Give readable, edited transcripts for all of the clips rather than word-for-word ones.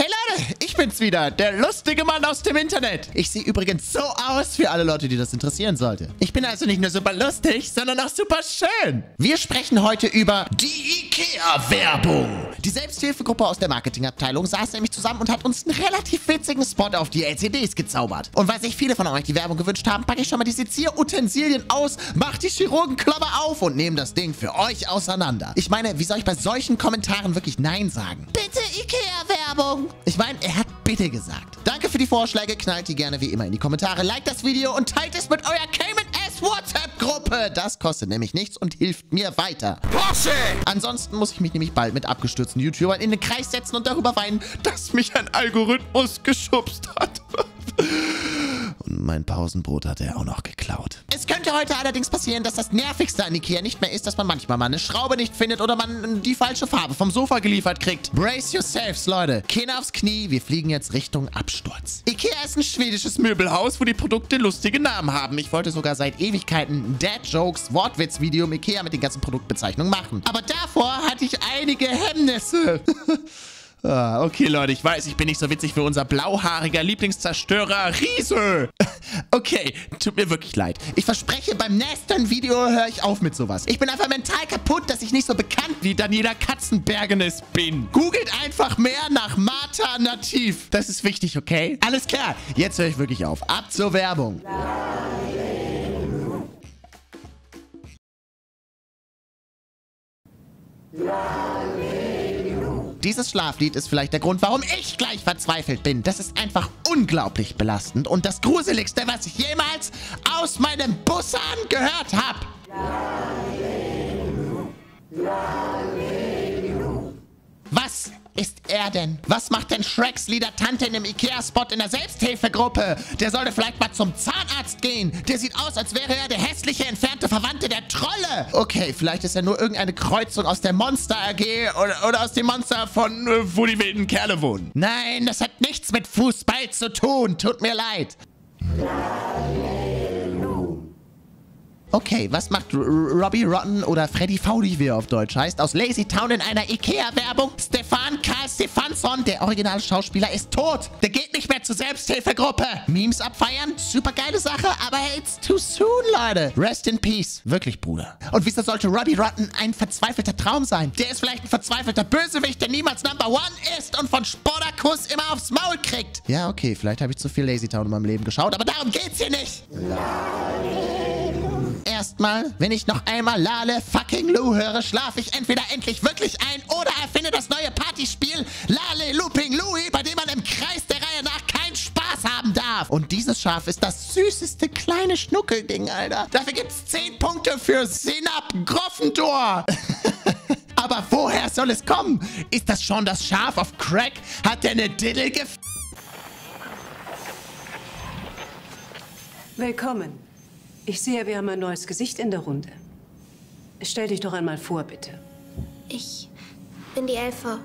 Hey Leute, ich bin's wieder, der lustige Mann aus dem Internet. Ich sehe übrigens so aus für alle Leute, die das interessieren sollte. Ich bin also nicht nur super lustig, sondern auch super schön. Wir sprechen heute über die IKEA-Werbung. Die Selbsthilfegruppe aus der Marketingabteilung saß nämlich zusammen und hat uns einen relativ witzigen Spot auf die LCDs gezaubert. Und weil sich viele von euch die Werbung gewünscht haben, packe ich schon mal diese Zierutensilien aus, macht die Chirurgenklappe auf und nehmt das Ding für euch auseinander. Ich meine, wie soll ich bei solchen Kommentaren wirklich Nein sagen? Bitte IKEA-Werbung! Ich meine, er hat bitte gesagt. Danke für die Vorschläge, knallt die gerne wie immer in die Kommentare, liked das Video und teilt es mit eurer WhatsApp-Gruppe. Das kostet nämlich nichts und hilft mir weiter. Porsche! Ansonsten muss ich mich nämlich bald mit abgestürzten YouTubern in den Kreis setzen und darüber weinen, dass mich ein Algorithmus geschubst hat. Und mein Pausenbrot hat er auch noch geklaut. Es könnte heute allerdings passieren, dass das Nervigste an Ikea nicht mehr ist, dass man manchmal mal eine Schraube nicht findet oder man die falsche Farbe vom Sofa geliefert kriegt. Brace yourselves, Leute. Kinn aufs Knie, wir fliegen jetzt Richtung Absturz. Ikea ist ein schwedisches Möbelhaus, wo die Produkte lustige Namen haben. Ich wollte sogar seit Ewigkeiten ein Dad-Jokes-Wortwitz-Video im Ikea mit den ganzen Produktbezeichnungen machen. Aber davor hatte ich einige Hemmnisse. Ah, okay, Leute, ich weiß, ich bin nicht so witzig für unser blauhaariger Lieblingszerstörer Riese. Okay, tut mir wirklich leid. Ich verspreche, beim nächsten Video höre ich auf mit sowas. Ich bin einfach mental kaputt, dass ich nicht so bekannt wie Daniela Katzenbergenes bin. Googelt einfach mehr nach Malternativ. Das ist wichtig, okay? Alles klar, jetzt höre ich wirklich auf. Ab zur Werbung. Dieses Schlaflied ist vielleicht der Grund, warum ich gleich verzweifelt bin. Das ist einfach unglaublich belastend und das Gruseligste, was ich jemals aus meinem Busan gehört habe. Was ist er denn? Was macht denn Shreks Liedertante in dem Ikea-Spot in der Selbsthilfegruppe? Der sollte vielleicht mal zum Zahnarzt gehen. Der sieht aus, als wäre er der hässliche, entfernte Verwandte der Trolle. Okay, vielleicht ist er nur irgendeine Kreuzung aus der Monster-AG oder aus dem Monster von, wo die wilden Kerle wohnen. Nein, das hat nichts mit Fußball zu tun. Tut mir leid. Okay, was macht Robbie Rotten oder Freddy Faudi, wie er auf Deutsch heißt, aus Lazy Town in einer Ikea-Werbung? Stefan Karl Stefansson, der originale Schauspieler, ist tot. Der geht nicht mehr zur Selbsthilfegruppe. Memes abfeiern? Super geile Sache, aber it's too soon, Leute. Rest in peace. Wirklich, Bruder. Und wieso sollte Robbie Rotten ein verzweifelter Traum sein? Der ist vielleicht ein verzweifelter Bösewicht, der niemals Number One ist und von Spodakus immer aufs Maul kriegt. Ja, okay, vielleicht habe ich zu viel Lazy Town in meinem Leben geschaut, aber darum geht's hier nicht. Erstmal, wenn ich noch einmal Lale fucking Lou höre, schlafe ich entweder endlich wirklich ein oder erfinde das neue Partyspiel Lale Looping Louie, bei dem man im Kreis der Reihe nach keinen Spaß haben darf. Und dieses Schaf ist das süßeste kleine Schnuckelding, Alter. Dafür gibt's 10 Punkte für Sinab Groffendor. Aber woher soll es kommen? Ist das schon das Schaf auf Crack? Hat der eine Diddle gef... Willkommen. Ich sehe, wir haben ein neues Gesicht in der Runde. Stell dich doch einmal vor, bitte. Ich bin die Elfe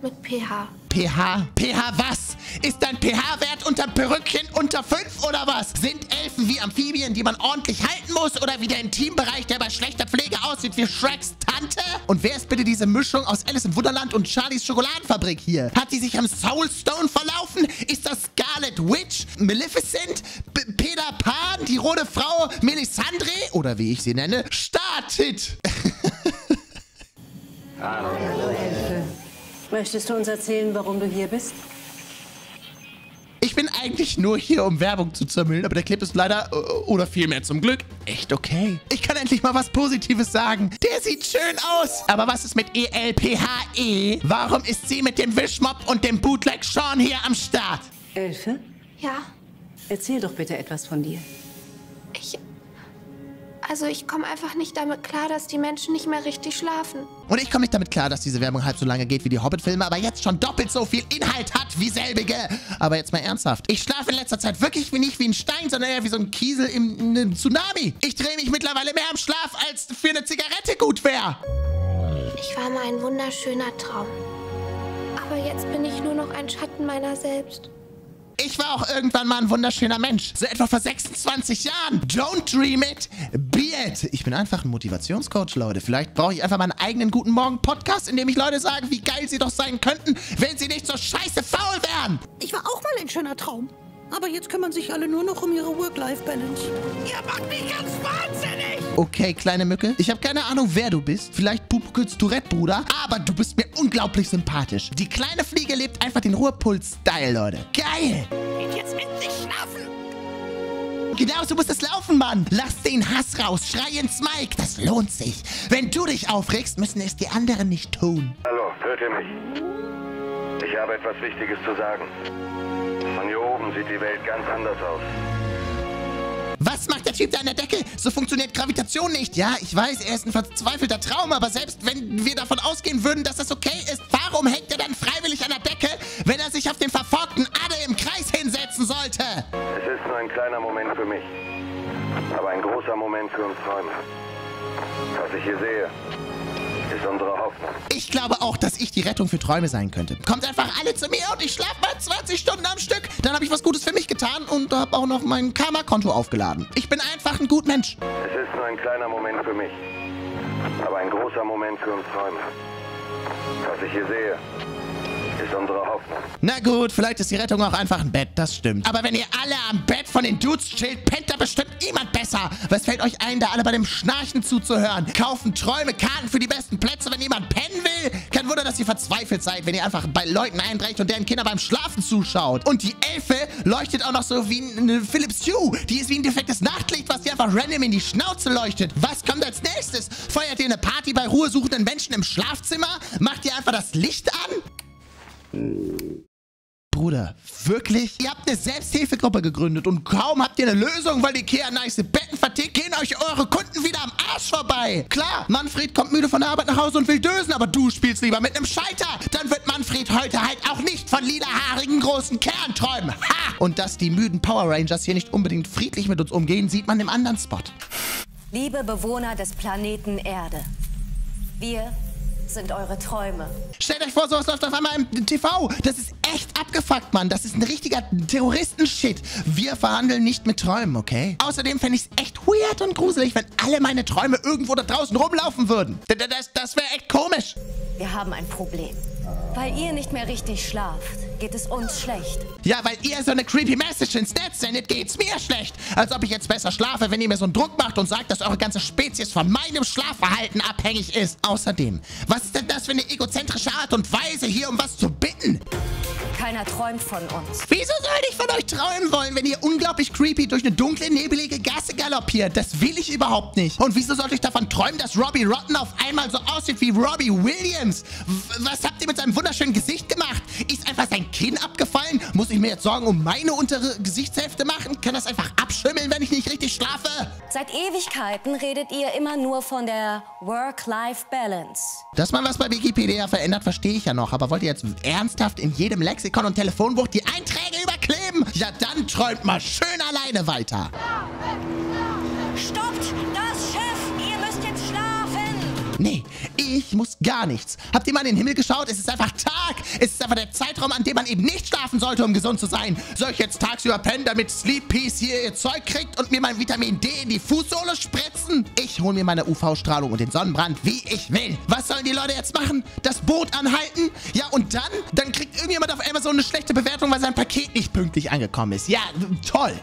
mit pH. pH? pH was? Ist dein pH-Wert unterm Perückchen unter 5 oder was? Sind Elfen wie Amphibien, die man ordentlich halten muss? Oder wie der Intimbereich, der bei schlechter Pflege aussieht wie Shreks Tante? Und wer ist bitte diese Mischung aus Alice im Wunderland und Charlies Schokoladenfabrik hier? Hat sie sich am Soulstone verlaufen? Ist das Scarlet Witch? Maleficent? Peter Pan? Die rote Frau? Melisandre? Oder wie ich sie nenne? Startit! Hallo Elfe. Möchtest du uns erzählen, warum du hier bist? Ich bin eigentlich nur hier, um Werbung zu zermüllen, aber der Clip ist leider, oder vielmehr zum Glück, echt okay. Ich kann endlich mal was Positives sagen. Der sieht schön aus. Aber was ist mit ELPHE? Warum ist sie mit dem Wischmob und dem Bootleg Sean hier am Start? Elfe? Ja? Erzähl doch bitte etwas von dir. Ich komme einfach nicht damit klar, dass die Menschen nicht mehr richtig schlafen. Und ich komme nicht damit klar, dass diese Werbung halb so lange geht wie die Hobbit-Filme, aber jetzt schon doppelt so viel Inhalt hat wie selbige. Aber jetzt mal ernsthaft. Ich schlafe in letzter Zeit wirklich nicht wie ein Stein, sondern eher wie so ein Kiesel in einem Tsunami. Ich drehe mich mittlerweile mehr am Schlaf, als für eine Zigarette gut wäre. Ich war mal ein wunderschöner Traum. Aber jetzt bin ich nur noch ein Schatten meiner selbst. Ich war auch irgendwann mal ein wunderschöner Mensch. So etwa vor 26 Jahren. Don't dream it, be it. Ich bin einfach ein Motivationscoach, Leute. Vielleicht brauche ich einfach mal einen eigenen Guten Morgen-Podcast, in dem ich Leute sagen, wie geil sie doch sein könnten, wenn sie nicht so scheiße faul wären. Ich war auch mal ein schöner Traum. Aber jetzt kümmern sich alle nur noch um ihre Work-Life-Balance. Ihr macht mich ganz wahnsinnig! Okay, kleine Mücke. Ich habe keine Ahnung, wer du bist. Vielleicht Pupukels Tourette, Bruder. Aber du bist mir unglaublich sympathisch. Die kleine Fliege lebt einfach den Ruhepuls-Style, Leute. Geil! Geht jetzt endlich schlafen! Genau, so muss es laufen, Mann. Lass den Hass raus. Schrei ins Mike. Das lohnt sich. Wenn du dich aufregst, müssen es die anderen nicht tun. Hallo, hört ihr mich? Ich habe etwas Wichtiges zu sagen. Von hier oben sieht die Welt ganz anders aus. Was macht der Typ da an der Decke? So funktioniert Gravitation nicht. Ja, ich weiß, er ist ein verzweifelter Traum, aber selbst wenn wir davon ausgehen würden, dass das okay ist, warum hängt er dann freiwillig an der Decke, wenn er sich auf den verfolgten Adel im Kreis hinsetzen sollte? Es ist nur ein kleiner Moment für mich, aber ein großer Moment für uns Träume. Was ich hier sehe, ist unsere Hoffnung. Ich glaube auch, dass ich die Rettung für Träume sein könnte. Kommt einfach alle zu mir und ich schlafe mal 20 Stunden am Stück. Dann habe ich was Gutes für mich getan und habe auch noch mein Karma-Konto aufgeladen. Ich bin einfach ein gut Mensch. Es ist nur ein kleiner Moment für mich, aber ein großer Moment für uns Träume. Was ich hier sehe, ist unsere Hoffnung. Na gut, vielleicht ist die Rettung auch einfach ein Bett, das stimmt. Aber wenn ihr alle am Bett von den Dudes chillt, pennt da bestimmt niemand besser. Was fällt euch ein, da alle bei dem Schnarchen zuzuhören? Kaufen Träume Karten für die besten Plätze, wenn jemand pennen will? Kein Wunder, dass ihr verzweifelt seid, wenn ihr einfach bei Leuten einbrecht und deren Kinder beim Schlafen zuschaut. Und die Elfe leuchtet auch noch so wie eine Philips Hue. Die ist wie ein defektes Nachtlicht, was dir einfach random in die Schnauze leuchtet. Was kommt als nächstes? Feuert ihr eine Party bei ruhesuchenden Menschen im Schlafzimmer? Macht ihr einfach das Licht an? Bruder, wirklich? Ihr habt eine Selbsthilfegruppe gegründet und kaum habt ihr eine Lösung, weil IKEA nice Betten vertickt, gehen euch eure Kunden wieder am Arsch vorbei. Klar, Manfred kommt müde von der Arbeit nach Hause und will dösen, aber du spielst lieber mit einem Schalter. Dann wird Manfred heute halt auch nicht von lilahaarigen großen Kerlen träumen. Ha! Und dass die müden Power Rangers hier nicht unbedingt friedlich mit uns umgehen, sieht man im anderen Spot. Liebe Bewohner des Planeten Erde, wir sind eure Träume. Stellt euch vor, sowas läuft auf einmal im TV. Das ist echt abgefuckt, Mann. Das ist ein richtiger Terroristen-Shit. Wir verhandeln nicht mit Träumen, okay? Außerdem fände ich es echt weird und gruselig, wenn alle meine Träume irgendwo da draußen rumlaufen würden. Das wäre echt komisch. Wir haben ein Problem. Weil ihr nicht mehr richtig schlaft, geht es uns schlecht. Ja, weil ihr so eine creepy Message ins Netz sendet, geht's mir schlecht. Als ob ich jetzt besser schlafe, wenn ihr mir so einen Druck macht und sagt, dass eure ganze Spezies von meinem Schlafverhalten abhängig ist. Außerdem, was ist denn das für eine egozentrische Art und Weise, hier um was zu bitten? Keiner träumt von uns. Wieso soll ich von euch träumen wollen, wenn ihr unglaublich creepy durch eine dunkle, nebelige Gasse galoppiert? Das will ich überhaupt nicht. Und wieso sollte ich davon träumen, dass Robbie Rotten auf einmal so aussieht wie Robbie Williams? Was habt ihr mit seinem wunderschönen Gesicht gemacht? Ist einfach sein Kinn abgefallen? Muss ich mir jetzt Sorgen um meine untere Gesichtshälfte machen? Kann das einfach abschimmeln, wenn ich nicht richtig schlafe? Seit Ewigkeiten redet ihr immer nur von der Work-Life-Balance. Dass man was bei Wikipedia verändert, verstehe ich ja noch. Aber wollt ihr jetzt ernsthaft in jedem Lexikon und Telefonbuch die Einträge überkleben? Ja, dann träumt mal schön alleine weiter. Stoppt das Schiff! Ihr müsst jetzt schlafen! Nee. Ich muss gar nichts. Habt ihr mal in den Himmel geschaut? Es ist einfach Tag. Es ist einfach der Zeitraum, an dem man eben nicht schlafen sollte, um gesund zu sein. Soll ich jetzt tagsüber pennen, damit Sleep Peace hier ihr Zeug kriegt und mir mein Vitamin D in die Fußsohle spritzen? Ich hole mir meine UV-Strahlung und den Sonnenbrand, wie ich will. Was sollen die Leute jetzt machen? Das Boot anhalten? Ja, und dann? Dann kriegt irgendjemand auf Amazon eine schlechte Bewertung, weil sein Paket nicht pünktlich angekommen ist. Ja, toll.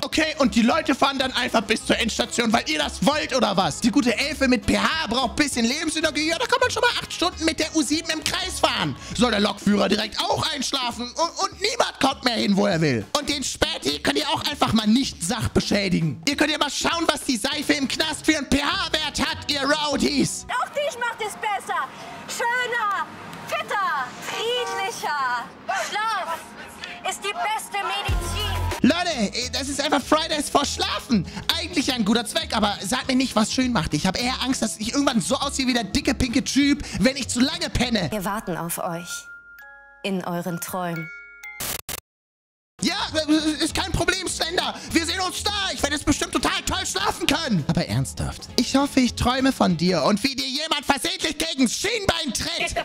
Okay, und die Leute fahren dann einfach bis zur Endstation, weil ihr das wollt, oder was? Die gute Elfe mit pH braucht ein bisschen Lebensenergie. Ja, da kann man schon mal 8 Stunden mit der U7 im Kreis fahren. Soll der Lokführer direkt auch einschlafen und niemand kommt mehr hin, wo er will. Und den Späti könnt ihr auch einfach mal nicht sachbeschädigen. Ihr könnt ja mal schauen, was die Seife im Knast für einen pH-Wert hat, ihr Rowdies. Auch dich macht es besser, schöner, fitter, friedlicher. Schlaf ist die beste Medizin. Leute, das ist einfach Fridays vor Schlafen. Eigentlich ein guter Zweck, aber sagt mir nicht, was schön macht. Ich habe eher Angst, dass ich irgendwann so aussehe wie der dicke, pinke Typ, wenn ich zu lange penne. Wir warten auf euch. In euren Träumen. Ja, ist kein Problem, Slender. Wir sehen uns da. Ich werde jetzt bestimmt total toll schlafen können. Aber ernsthaft, ich hoffe, ich träume von dir und wie dir jemand versehentlich gegens Schienbein tritt.